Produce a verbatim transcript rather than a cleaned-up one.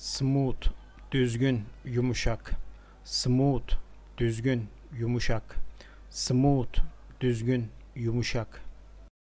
Smooth, düzgün, yumuşak. Smooth, düzgün, yumuşak. Smooth, düzgün, yumuşak.